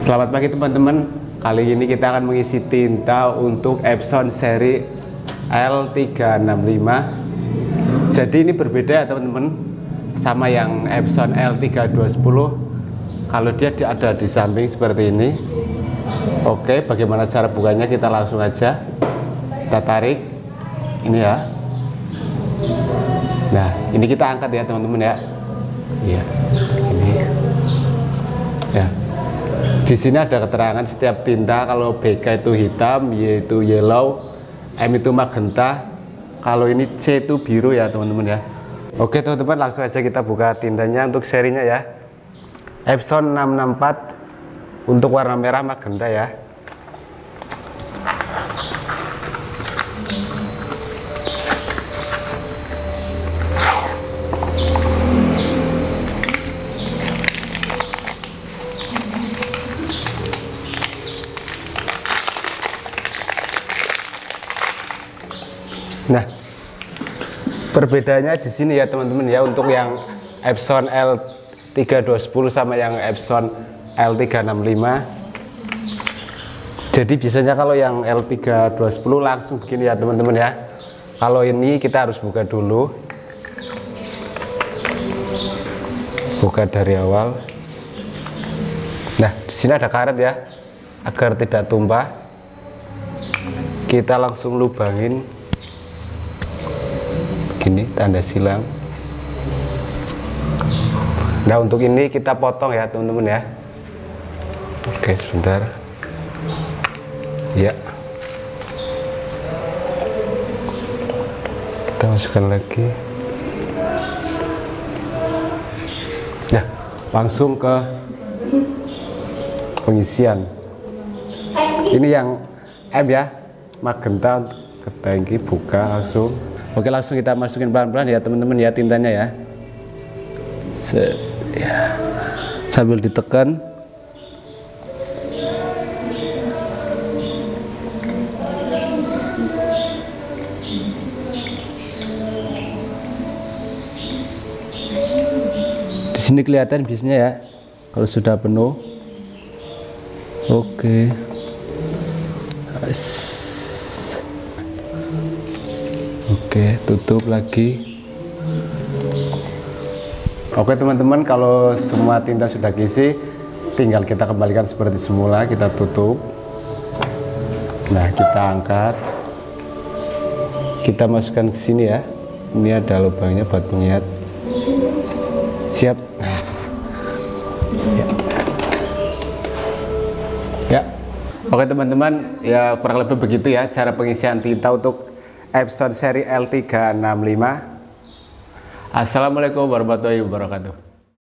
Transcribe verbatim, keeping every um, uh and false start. Selamat pagi teman-teman. Kali ini kita akan mengisi tinta untuk Epson seri L tiga enam lima. Jadi ini berbeda ya teman-teman sama yang Epson L tiga dua satu nol. Kalau dia ada di samping seperti ini. Oke, bagaimana cara bukanya? Kita langsung aja, kita tarik ini ya. Nah, ini kita angkat ya teman-teman ya. Iya, ini ya. Di sini ada keterangan setiap tinta, kalau B K itu hitam, Y itu yellow, M itu magenta, kalau ini C itu biru ya teman-teman ya. Oke teman-teman, langsung aja kita buka tintanya untuk serinya ya. Epson enam enam empat untuk warna merah magenta ya. Nah, perbedaannya di sini ya teman-teman ya, untuk yang Epson L tiga dua satu nol sama yang Epson L tiga enam lima. Jadi biasanya kalau yang L tiga dua satu nol langsung begini ya teman-teman ya. Kalau ini kita harus buka dulu, buka dari awal. Nah, di sini ada karet ya, agar tidak tumpah. Kita langsung lubangin. Ini tanda silang. Nah, untuk ini kita potong ya teman-teman ya. Oke, sebentar ya, kita masukkan lagi. Nah, langsung ke pengisian. Ini yang M ya, magenta, ke tangki, buka langsung. Oke, langsung kita masukin pelan-pelan ya teman-teman ya tintanya ya. Se ya. Sambil ditekan. Di sini kelihatan biasanya ya kalau sudah penuh. Oke. As Oke, tutup lagi. Oke teman-teman, kalau semua tinta sudah diisi, tinggal kita kembalikan seperti semula, kita tutup. Nah, kita angkat, kita masukkan ke sini ya. Ini ada lubangnya buat pengiat. Siap. Nah. Ya. Ya. Oke teman-teman, ya kurang lebih begitu ya cara pengisian tinta untuk Epson seri L tiga enam lima. Assalamualaikum warahmatullahi wabarakatuh.